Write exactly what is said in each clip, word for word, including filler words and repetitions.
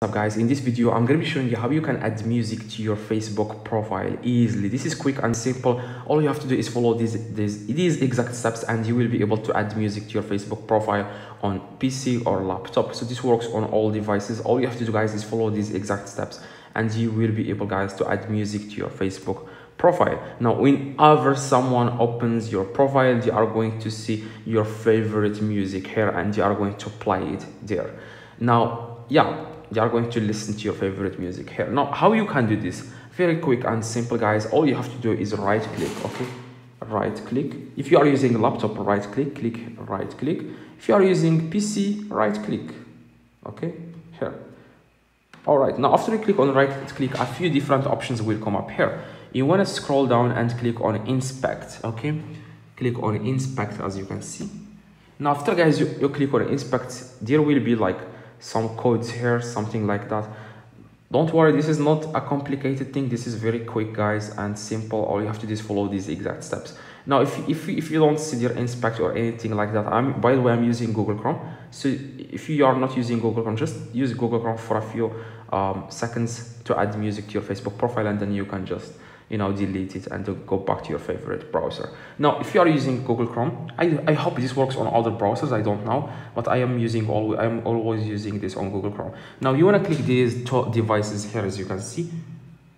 What's up guys, in this video I'm going to be showing you how you can add music to your Facebook profile easily. This is quick and simple. All you have to do is follow these these, these exact steps and you will be able to add music to your Facebook profile on P C or laptop. So this works on all devices. All you have to do guys is follow these exact steps and you will be able guys to add music to your Facebook profile. Now whenever someone opens your profile, they are going to see your favorite music here and they are going to play it there. Now yeah, you are going to listen to your favorite music here. Now how you can do this? Very quick and simple guys. All you have to do is right click. Okay, right click. If you are using laptop, right click, click right click. If you are using P C, right click. Okay, here. All right, now after you click on right click, a few different options will come up here. You want to scroll down and click on inspect. Okay, click on inspect as you can see. Now after guys you, you click on inspect, there will be like some codes here, something like that. Don't worry, this is not a complicated thing. This is very quick guys and simple. All you have to do is follow these exact steps. Now if if, if you don't see your inspect or anything like that, i'm by the way i'm using Google Chrome, so if you are not using Google Chrome, just use Google Chrome for a few um seconds to add music to your Facebook profile, and then you can just you know delete it and go back to your favorite browser. Now if you are using Google Chrome, I, I hope this works on other browsers, I don't know, but I am using always I'm always using this on Google Chrome. Now you want to click these two devices here, as you can see.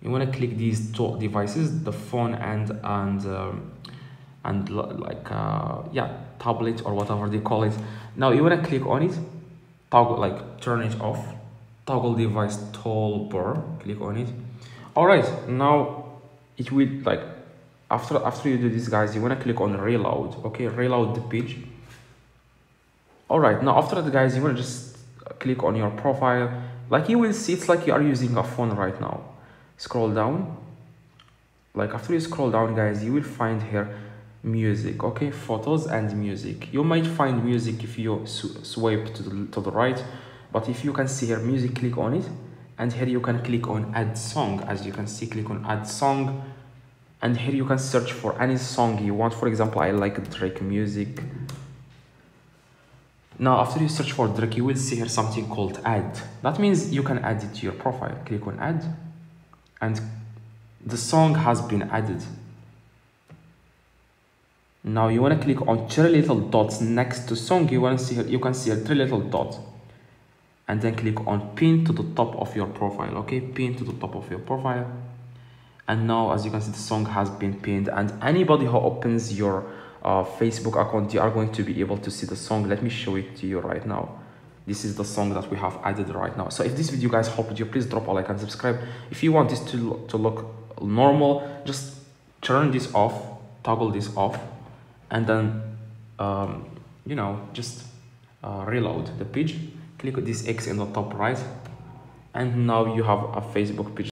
You want to click these two devices, the phone and and um, and like uh, yeah, tablet or whatever they call it. Now you want to click on it, toggle, like turn it off, toggle device toolbar, click on it. All right, now it will like after after you do this guys, you want to click on reload. Okay, reload the page. All right, now after that guys, you want to just click on your profile. Like you will see, it's like you are using a phone right now. Scroll down. Like after you scroll down guys, you will find here music. Okay, photos and music. You might find music if you swipe to the, to the right, but if you can see here music, click on it. And here you can click on add song. As you can see, click on add song. And here you can search for any song you want. For example, I like Drake music. Now, after you search for Drake, you will see here something called add. That means you can add it to your profile. Click on add. And the song has been added. Now you want to click on three little dots next to song. You want to see here, you can see a three little dots. And then click on pin to the top of your profile. Okay, pin to the top of your profile. And now as you can see, the song has been pinned, and anybody who opens your uh, Facebook account, you are going to be able to see the song. Let me show it to you right now. This is the song that we have added right now. So if this video guys helped you, please drop a like and subscribe. If you want this to, to look normal, just turn this off, toggle this off, and then um, you know, just uh, reload the page. Click this X in the top right, and now you have a Facebook page.